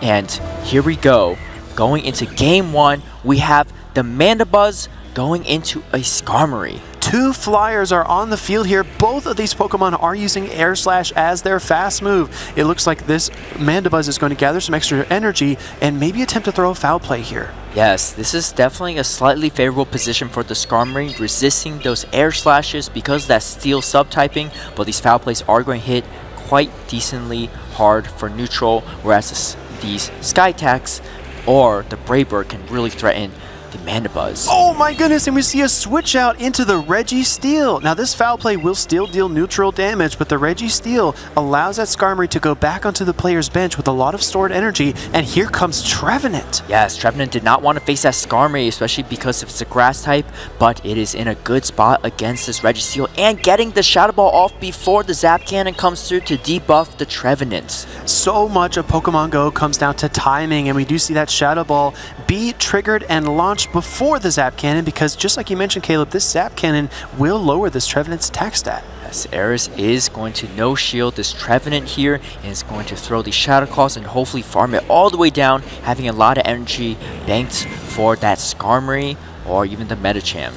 And here we go, going into game one, we have the Mandibuzz going into a Skarmory. Two flyers are on the field here. Both of these Pokemon are using Air Slash as their fast move. It looks like this Mandibuzz is going to gather some extra energy and maybe attempt to throw a foul play here. Yes, this is definitely a slightly favorable position for the Skarmory, resisting those Air Slashes because of that Steel subtyping, but these foul plays are going to hit quite decently hard for neutral, whereas these Skytacks or the Brave Bird can really threaten the Mandibuzz. Oh my goodness, and we see a switch out into the Registeel. Now this foul play will still deal neutral damage, but the Registeel allows that Skarmory to go back onto the player's bench with a lot of stored energy, and here comes Trevenant. Yes, Trevenant did not want to face that Skarmory, especially because it's a grass type, but it is in a good spot against this Registeel, and getting the Shadow Ball off before the Zap Cannon comes through to debuff the Trevenant. So much of Pokemon Go comes down to timing, and we do see that Shadow Ball be triggered and launched before the Zap Cannon, because just like you mentioned, Caleb, this Zap Cannon will lower this Trevenant's attack stat. Yes, Aeris is going to no shield this Trevenant here and is going to throw the Shadow Claws and hopefully farm it all the way down, having a lot of energy banked for that Skarmory or even the Medicham.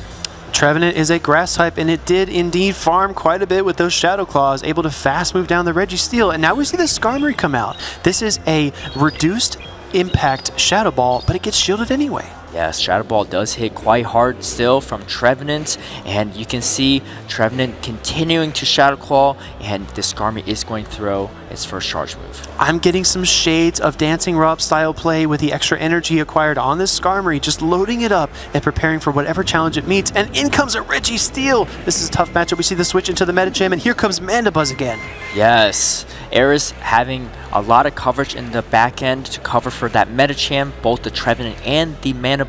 Trevenant is a grass type, and it did indeed farm quite a bit with those Shadow Claws, able to fast move down the Registeel, and now we see the Skarmory come out. This is a reduced impact Shadow Ball, but it gets shielded anyway. Yes, Shadow Ball does hit quite hard still from Trevenant, and you can see Trevenant continuing to Shadow Claw, and the Skarmory is going to throw its first charge move. I'm getting some shades of Dancing Rob style play with the extra energy acquired on this Skarmory, just loading it up and preparing for whatever challenge it meets, and in comes a Registeel! This is a tough matchup. We see the switch into the Medicham, and here comes Mandibuzz again. Yes, Aeris having a lot of coverage in the back end to cover for that Medicham, both the Trevenant and the Mandibuzz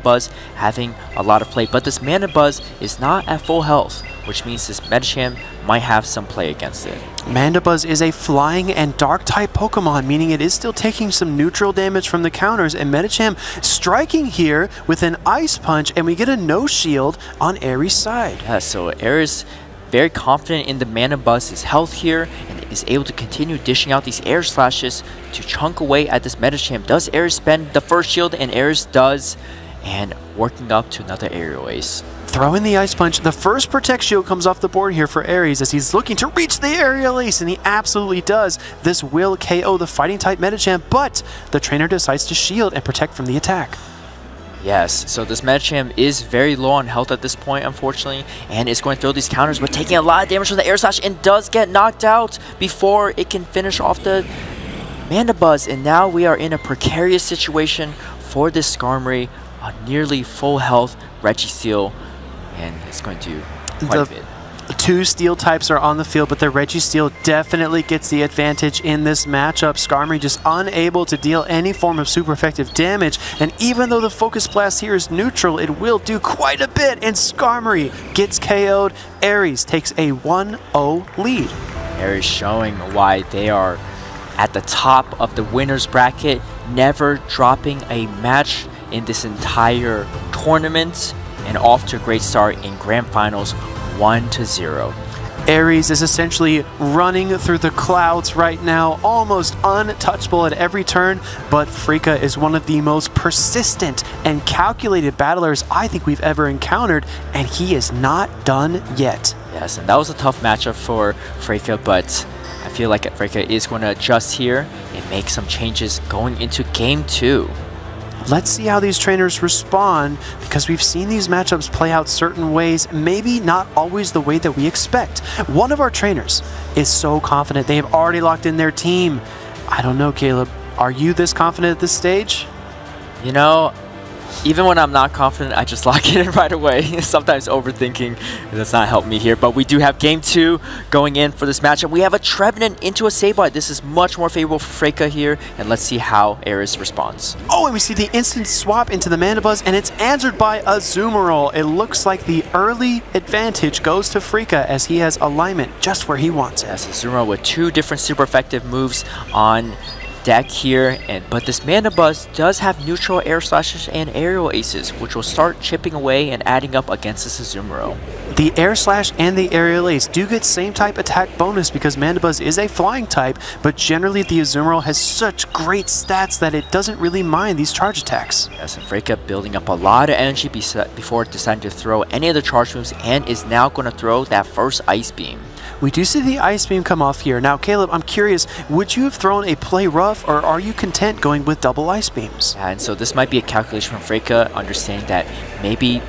having a lot of play, but this Mandibuzz is not at full health, which means this Medicham might have some play against it. Mandibuzz is a flying and dark type Pokemon, meaning it is still taking some neutral damage from the counters, and Medicham striking here with an Ice Punch, and we get a no shield on Aeris' side. Yeah, so Aeris very confident in the Mandibuzz's health here and is able to continue dishing out these Air Slashes to chunk away at this Medicham. Does Aeris spend the first shield? And Aeris does, and working up to another aerial ace. Throw in the Ice Punch. The first Protect Shield comes off the board here for Aeris as he's looking to reach the aerial ace, and he absolutely does. This will KO the Fighting-type Medicham, but the trainer decides to shield and protect from the attack. Yes, so this Medicham is very low on health at this point, unfortunately, and is going to throw these counters, but taking a lot of damage from the Air Slash and does get knocked out before it can finish off the Mandibuzz, and now we are in a precarious situation for this Skarmory, a nearly full health Registeel, and it's going to do quite a bit. Two Steel types are on the field, but the Registeel definitely gets the advantage in this matchup. Skarmory just unable to deal any form of super effective damage, and even though the Focus Blast here is neutral, it will do quite a bit, and Skarmory gets KO'd. Aeris takes a 1-0 lead. Aeris showing why they are at the top of the winner's bracket, never dropping a match in this entire tournament, and off to a great start in Grand Finals 1-0. Aeris is essentially running through the clouds right now, almost untouchable at every turn, but Fr43ka is one of the most persistent and calculated battlers I think we've ever encountered, and he is not done yet. Yes, and that was a tough matchup for Fr43ka, but I feel like Fr43ka is going to adjust here and make some changes going into game two. Let's see how these trainers respond, because we've seen these matchups play out certain ways, maybe not always the way that we expect. One of our trainers is so confident. They have already locked in their team. I don't know, Caleb. Are you this confident at this stage? You know, even when I'm not confident, I just lock it in right away. Sometimes overthinking does not help me here, but we do have game two going in for this matchup. We have a Trevenant into a Sableye. This is much more favorable for Fr43ka here, and let's see how Aeris responds. Oh, and we see the instant swap into the Mandibuzz, and it's answered by Azumarill. It looks like the early advantage goes to Fr43ka as he has alignment just where he wants it. Yes, Azumarill with two different super effective moves on deck here, and but this Mandibuzz does have neutral air slashes and aerial aces, which will start chipping away and adding up against this Azumarill. The air slash and the aerial ace do get same type attack bonus because Mandibuzz is a flying type, but generally the Azumarill has such great stats that it doesn't really mind these charge attacks. Yes, and Freka building up a lot of energy before deciding to throw any of the charge moves, and is now going to throw that first Ice Beam. We do see the Ice Beam come off here. Now, Caleb, I'm curious, would you have thrown a play rough, or are you content going with double Ice Beams? And so this might be a calculation from Freka, understanding that maybe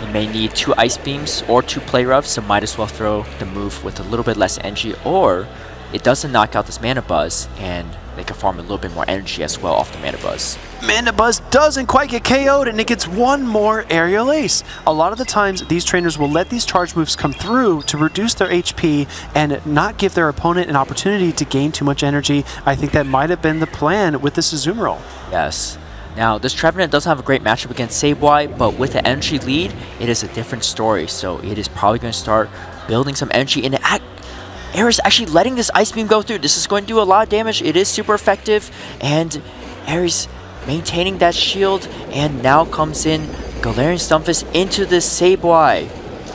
he may need two Ice Beams or two play roughs, so might as well throw the move with a little bit less energy, or it doesn't knock out this Mandibuzz, and they can farm a little bit more energy as well off the Mandibuzz. Mandibuzz doesn't quite get KO'd, and it gets one more aerial ace. A lot of the times, these trainers will let these charge moves come through to reduce their HP and not give their opponent an opportunity to gain too much energy. I think that might have been the plan with this Azumarill. Yes. Now, this Trevenant doesn't have a great matchup against Sableye, but with the energy lead, it is a different story. So it is probably going to start building some energy in the act. Aeris actually letting this Ice Beam go through. This is going to do a lot of damage. It is super effective, and Aeris maintaining that shield, and now comes in Galarian Stunfisk into this Sableye.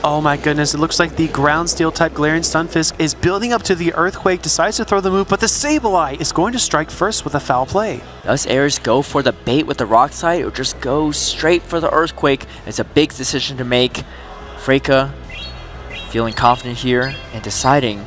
Oh my goodness, it looks like the ground steel type Galarian Stunfisk is building up to the Earthquake, decides to throw the move, but the Sableye is going to strike first with a foul play. Does Aeris go for the bait with the Rock Slide, or just go straight for the Earthquake? It's a big decision to make. Freka feeling confident here and deciding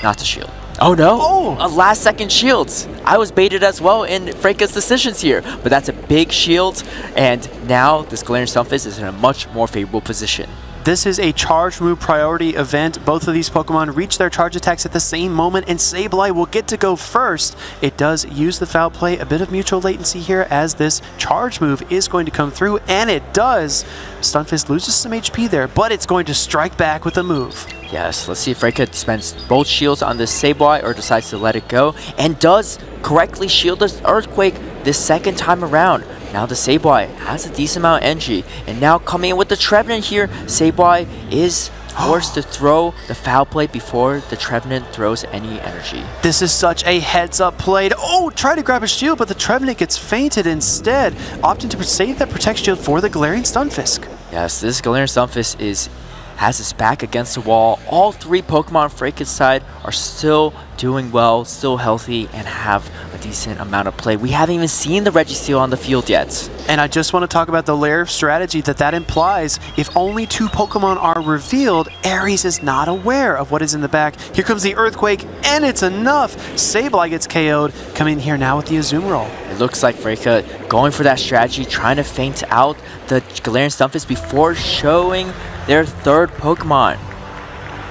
not to shield. Oh no! Oh. A last second shields! I was baited as well in Freka's decisions here, but that's a big shield, and now this Galarian Stunfisk is in a much more favorable position. This is a charge move priority event. Both of these Pokemon reach their charge attacks at the same moment, and Sableye will get to go first. It does use the foul play, a bit of mutual latency here as this charge move is going to come through, and it does! Stunfisk loses some HP there, but it's going to strike back with a move. Yes, let's see if Freka spends both shields on this Sableye or decides to let it go, and does correctly shield this Earthquake this second time around. Now the Sableye has a decent amount of energy, and now coming in with the Trevenant here, Sableye is forced to throw the foul play before the Trevenant throws any energy. This is such a heads-up play. Oh, try to grab a shield, but the Trevenant gets fainted instead, opting to save that Protect Shield for the Galarian Stunfisk. Yes, this Galarian Stunfisk has his back against the wall. All three Pokemon Freka's side are still doing well, still healthy, and have a decent amount of play. We haven't even seen the Registeel on the field yet. And I just want to talk about the layer of strategy that implies. If only two Pokemon are revealed, Aeris is not aware of what is in the back. Here comes the Earthquake, and it's enough. Sableye gets KO'd. Come in here now with the Azumarill. It looks like Freka going for that strategy, trying to feint out the Galarian Stunfisk before showing their third Pokemon.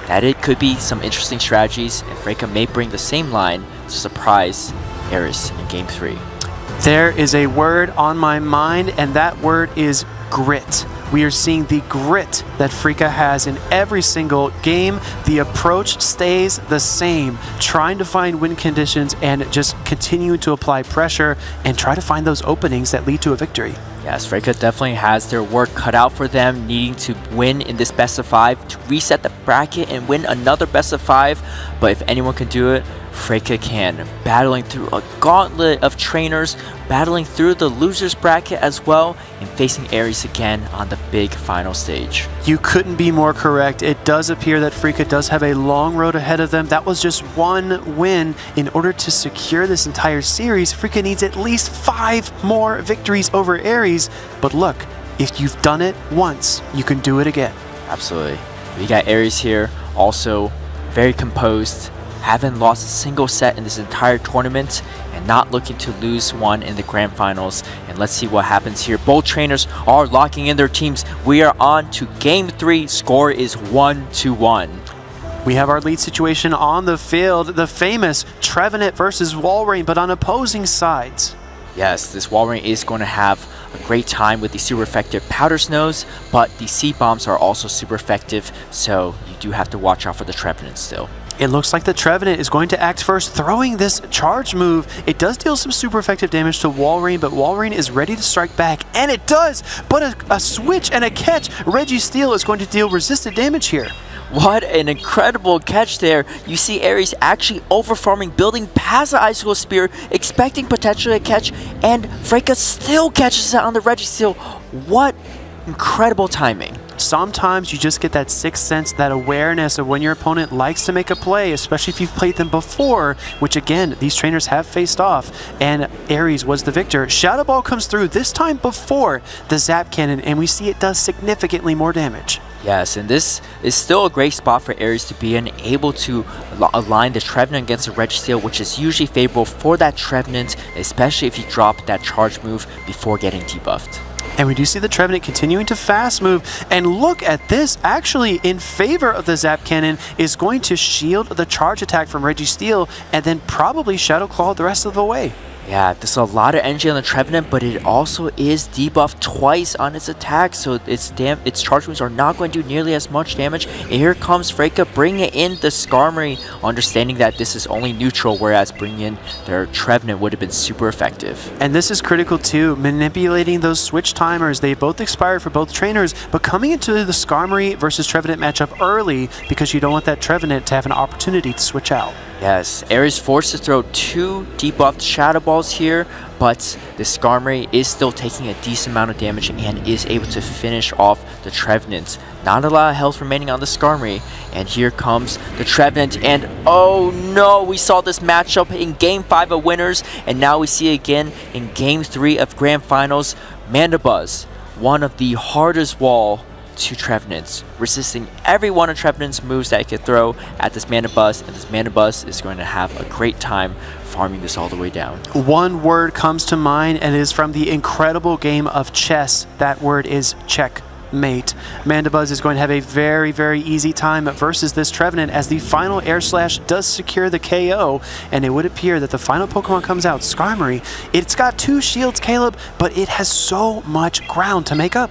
That it could be some interesting strategies, and Freka may bring the same line to surprise Aeris in Game 3. There is a word on my mind, and that word is grit. We are seeing the grit that Freka has in every single game. The approach stays the same, trying to find win conditions and just continue to apply pressure and try to find those openings that lead to a victory. Yes, Freka definitely has their work cut out for them, needing to win in this best of 5 to reset the bracket and win another best of 5. But if anyone can do it, Freka can. Battling through a gauntlet of trainers, battling through the losers bracket as well, and facing Aeris again on the big final stage. You couldn't be more correct. It does appear that Freka does have a long road ahead of them. That was just one win. In order to secure this entire series, Freka needs at least 5 more victories over Aeris. But look, if you've done it once, you can do it again. Absolutely. We got Aeris here, also very composed, haven't lost a single set in this entire tournament, and not looking to lose one in the grand finals. And let's see what happens here. Both trainers are locking in their teams. We are on to Game 3. Score is 1-1. We have our lead situation on the field. The famous Trevenant versus Walrein, but on opposing sides. Yes, this Walrein is going to have a great time with the super effective Powder Snows, but the Seed Bombs are also super effective, so you do have to watch out for the Trevenant still. It looks like the Trevenant is going to act first, throwing this charge move. It does deal some super effective damage to Walrein, but Walrein is ready to strike back, and it does! But a switch and a catch! Registeel is going to deal resisted damage here. What an incredible catch there. You see Aeris actually over-farming, building past the Icicle Spear, expecting potentially a catch, and Fr43ka still catches it on the Registeel. What incredible timing. Sometimes you just get that sixth sense, that awareness of when your opponent likes to make a play, especially if you've played them before, which again, these trainers have faced off, and Aeris was the victor. Shadow Ball comes through, this time before the Zap Cannon, and we see it does significantly more damage. Yes, and this is still a great spot for Aeris to be in, able to align the Trevenant against the Registeel, which is usually favorable for that Trevenant, especially if you drop that charge move before getting debuffed. And we do see the Trevenant continuing to fast move. And look at this, actually in favor of the Zap Cannon, is going to shield the charge attack from Registeel and then probably Shadow Claw the rest of the way. Yeah, there's a lot of energy on the Trevenant, but it also is debuffed twice on its attack, so its charge moves are not going to do nearly as much damage. And here comes Fr43ka bringing in the Skarmory, understanding that this is only neutral, whereas bringing in their Trevenant would have been super effective. And this is critical too, manipulating those switch timers. They both expired for both trainers, but coming into the Skarmory versus Trevenant matchup early, because you don't want that Trevenant to have an opportunity to switch out. Yes, Aeris forced to throw two debuffed Shadow Balls here, but the Skarmory is still taking a decent amount of damage and is able to finish off the Trevenant. Not a lot of health remaining on the Skarmory, and here comes the Trevenant, and oh no, we saw this matchup in Game 5 of Winners, and now we see again in Game 3 of Grand Finals, Mandibuzz, one of the hardest wall to Trevenants, resisting every one of Trevenant's moves that it could throw at this Mandibuzz, and this Mandibuzz is going to have a great time farming this all the way down. One word comes to mind, and it is from the incredible game of chess. That word is checkmate. Mandibuzz is going to have a very, very easy time versus this Trevenant, as the final Air Slash does secure the KO, and it would appear that the final Pokemon comes out, Skarmory. It's got two shields, Caleb, but it has so much ground to make up.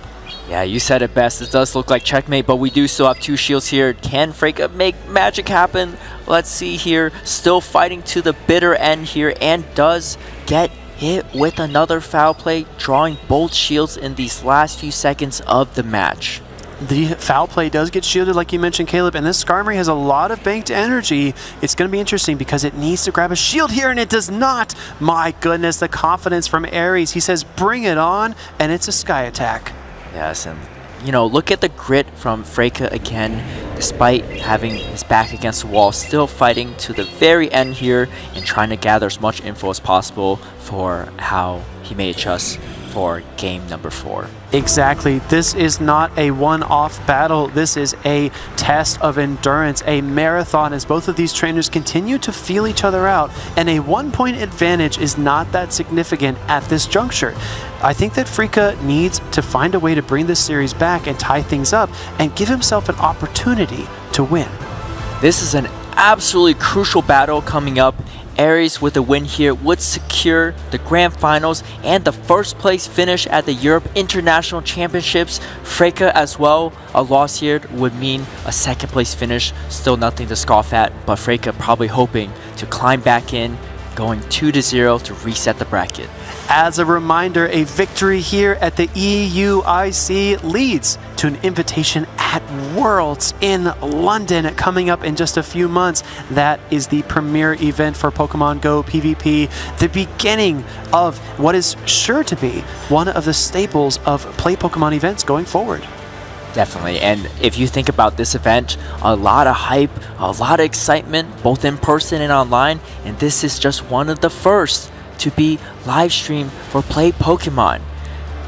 Yeah, you said it best. It does look like checkmate, but we do still have two shields here. Can Fr43ka make magic happen? Let's see here. Still fighting to the bitter end here, and does get hit with another foul play, drawing both shields in these last few seconds of the match. The foul play does get shielded, like you mentioned, Caleb, and this Skarmory has a lot of banked energy. It's going to be interesting because it needs to grab a shield here, and it does not. My goodness, the confidence from Aeris. He says, bring it on, and it's a sky attack. Yes, and you know, look at the grit from Fr43ka again, despite having his back against the wall, still fighting to the very end here and trying to gather as much info as possible for how he may adjust for game number 4. Exactly. This is not a one-off battle. This is a test of endurance, a marathon, as both of these trainers continue to feel each other out, and a one-point advantage is not that significant at this juncture. I think that Fr43ka needs to find a way to bring this series back and tie things up and give himself an opportunity to win. This is an absolutely crucial battle coming up. Aeris with a win here would secure the Grand Finals and the first place finish at the Europe International Championships. Fr43ka as well, a loss here would mean a second place finish. Still nothing to scoff at, but Fr43ka probably hoping to climb back in, going 2-0 to reset the bracket. As a reminder, a victory here at the EUIC leads to an invitation at Worlds in London coming up in just a few months. That is the premier event for Pokemon Go PvP, the beginning of what is sure to be one of the staples of Play Pokemon events going forward. Definitely, and if you think about this event, a lot of hype, a lot of excitement, both in person and online, and this is just one of the first to be live streamed for Play Pokemon.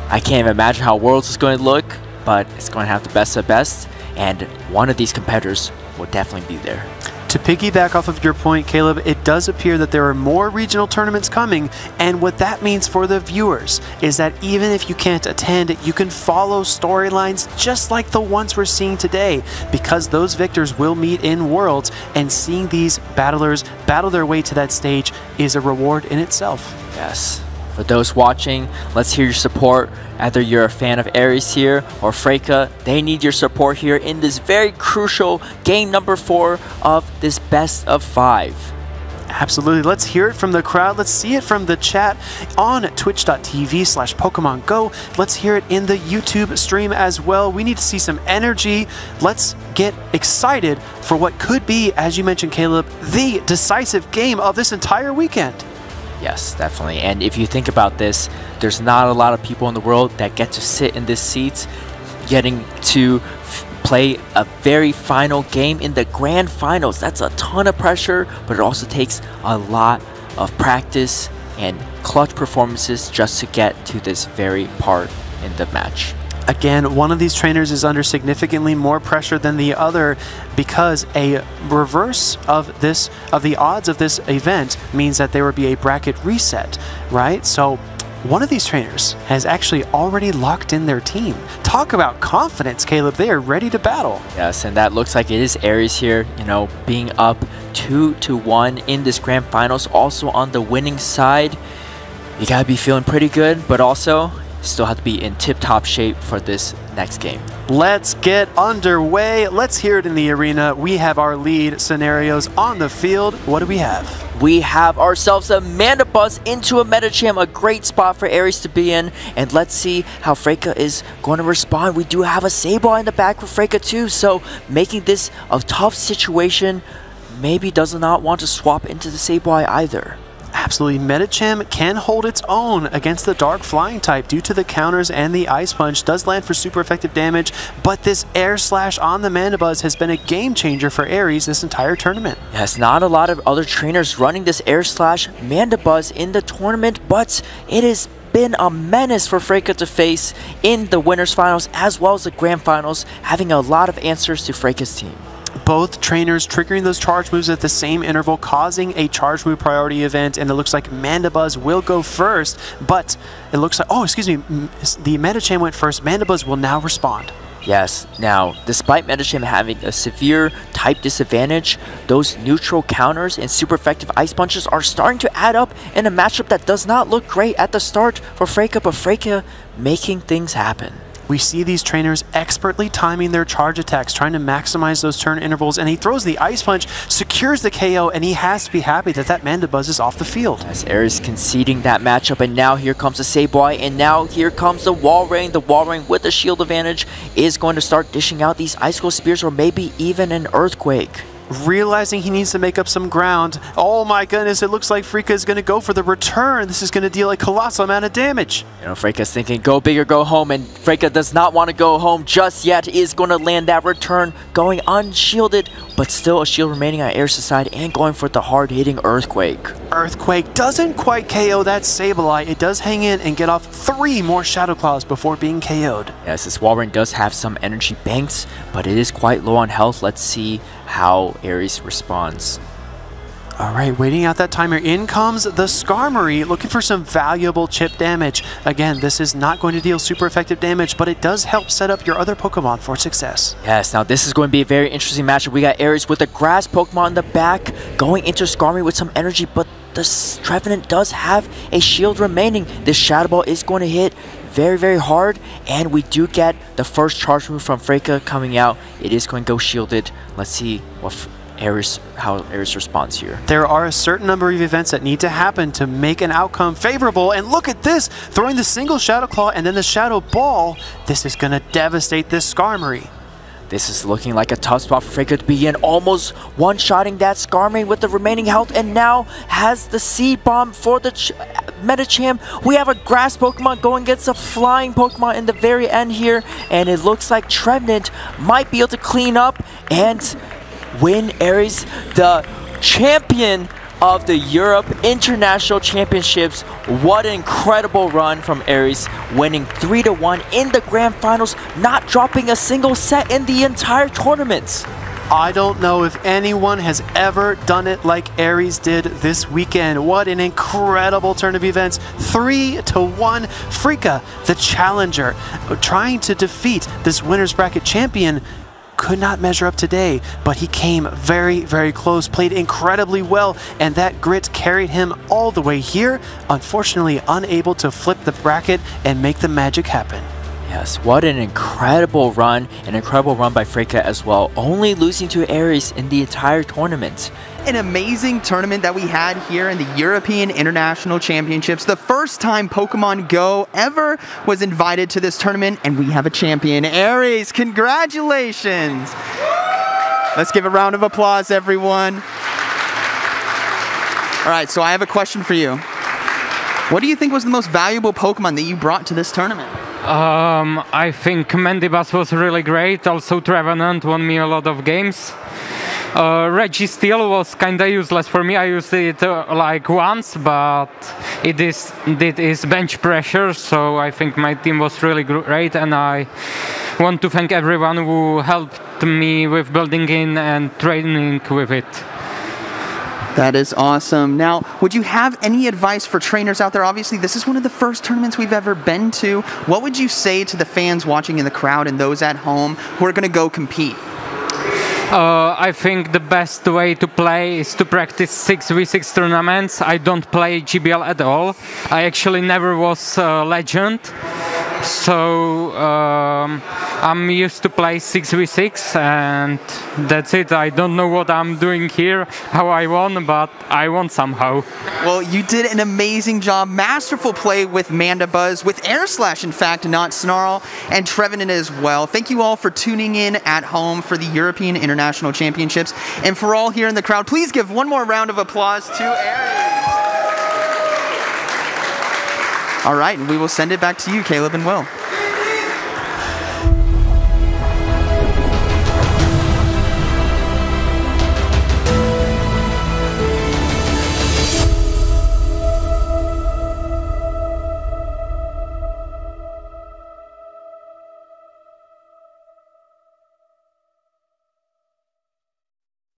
I can't even imagine how Worlds is going to look, but it's going to have the best of best, and one of these competitors will definitely be there. To piggyback off of your point, Caleb, it does appear that there are more regional tournaments coming, and what that means for the viewers is that even if you can't attend, you can follow storylines just like the ones we're seeing today, because those victors will meet in Worlds, and seeing these battlers battle their way to that stage is a reward in itself. Yes. For those watching, let's hear your support. Either you're a fan of Aeris here or Fr43ka, they need your support here in this very crucial game number 4 of this best of 5. Absolutely. Let's hear it from the crowd. Let's see it from the chat on twitch.tv/PokemonGo. Let's hear it in the YouTube stream as well. We need to see some energy. Let's get excited for what could be, as you mentioned, Caleb, the decisive game of this entire weekend. Yes, definitely. And if you think about this, there's not a lot of people in the world that get to sit in this seat, getting to play a very final game in the grand finals. That's a ton of pressure, but it also takes a lot of practice and clutch performances just to get to this very part in the match. Again, one of these trainers is under significantly more pressure than the other because a reverse of the odds of this event means that there would be a bracket reset, right? So one of these trainers has actually already locked in their team. Talk about confidence, Caleb. They are ready to battle. Yes, and that looks like it is Aeris here, you know, being up 2-1 in this grand finals, also on the winning side. You gotta be feeling pretty good, but also still have to be in tip-top shape for this next game. Let's get underway. Let's hear it in the arena. We have our lead scenarios on the field. What do we have? We have ourselves a Mandibuzz into a Medicham, a great spot for Aeris to be in. And let's see how Fr43ka is going to respond. We do have a Sableye in the back for Fr43ka too, so making this a tough situation. Maybe does not want to swap into the Sableye either. Absolutely. Medicham can hold its own against the Dark Flying type due to the counters and the Ice Punch. Does land for super effective damage, but this Air Slash on the Mandibuzz has been a game changer for Aeris this entire tournament. Yes, not a lot of other trainers running this Air Slash Mandibuzz in the tournament, but it has been a menace for Fr43ka to face in the Winners Finals as well as the Grand Finals, having a lot of answers to Fr43ka's team. Both trainers triggering those charge moves at the same interval, causing a charge move priority event, and it looks like Mandibuzz will go first, but it looks like, oh, excuse me, the Medicham went first. Mandibuzz will now respond. Yes, now, despite Medicham having a severe type disadvantage, those neutral counters and super effective ice punches are starting to add up in a matchup that does not look great at the start for Fr43ka, but Fr43ka making things happen. We see these trainers expertly timing their charge attacks, trying to maximize those turn intervals, and he throws the Ice Punch, secures the KO, and he has to be happy that that Mandibuzz is off the field. As Aeris conceding that matchup, and now here comes the Sableye, and now here comes the Walrein. The Walrein with the shield advantage is going to start dishing out these Icicle Spears or maybe even an Earthquake. Realizing he needs to make up some ground. Oh my goodness, it looks like Fr43ka is going to go for the return. This is going to deal a colossal amount of damage. You know, Fr43ka's thinking go big or go home, and Fr43ka does not want to go home just yet. Is going to land that return, going unshielded, but still a shield remaining on Aeris' side and going for the hard-hitting Earthquake. Earthquake doesn't quite KO that Sableye. It does hang in and get off 3 more Shadow Claws before being KO'd. Yes, this Walrein does have some energy banks, but it is quite low on health. Let's see how Aeris responds. All right, waiting out that timer. In comes the Skarmory, looking for some valuable chip damage. Again, this is not going to deal super effective damage, but it does help set up your other Pokemon for success. Yes, now this is going to be a very interesting matchup. We got Aeris with a grass Pokemon in the back, going into Skarmory with some energy, but the Trevenant does have a shield remaining. This Shadow Ball is going to hit very, very hard, and we do get the first charge move from Fr43ka coming out. It is going to go shielded. Let's see what how Aeris responds here. There are a certain number of events that need to happen to make an outcome favorable, and look at this! Throwing the single Shadow Claw and then the Shadow Ball. This is going to devastate this Skarmory. This is looking like a tough spot for Fr43ka to be in, almost one-shotting that Skarmory with the remaining health, and now has the C-Bomb for the Medicham. We have a grass Pokemon going against a flying Pokemon in the very end here, and it looks like Trevenant might be able to clean up and win Aeris, the champion of the Europe International Championships. What an incredible run from Aeris, winning 3-1 in the Grand Finals, not dropping a single set in the entire tournament. I don't know if anyone has ever done it like Aeris did this weekend. What an incredible turn of events. 3-1. Fr43ka, the challenger, trying to defeat this winner's bracket champion, could not measure up today, but he came very, very close, played incredibly well, and that grit carried him all the way here, unfortunately unable to flip the bracket and make the magic happen. Yes, what an incredible run. An incredible run by Fr43ka as well. Only losing to Aeris in the entire tournament. An amazing tournament that we had here in the European International Championships. The first time Pokemon Go ever was invited to this tournament, and we have a champion, Aeris. Congratulations! Let's give a round of applause, everyone. All right, so I have a question for you. What do you think was the most valuable Pokemon that you brought to this tournament? I think Mandibuzz was really great. Also, Trevenant won me a lot of games. Registeel was kind of useless for me. I used it like once, but it is bench pressure, so I think my team was really great, and I want to thank everyone who helped me with building in and training with it. That is awesome. Now, would you have any advice for trainers out there? Obviously, this is one of the first tournaments we've ever been to. What would you say to the fans watching in the crowd and those at home who are going to go compete? I think the best way to play is to practice 6v6 tournaments. I don't play GBL at all. I actually never was a legend. So I'm used to play 6v6, and that's it. I don't know what I'm doing here, how I won, but I won somehow. Well, you did an amazing job. Masterful play with Mandibuzz, with Air Slash, in fact, not Snarl, and Trevenant as well. Thank you all for tuning in at home for the European International Championships. And for all here in the crowd, please give one more round of applause to Aeris. All right, and we will send it back to you, Caleb and Will.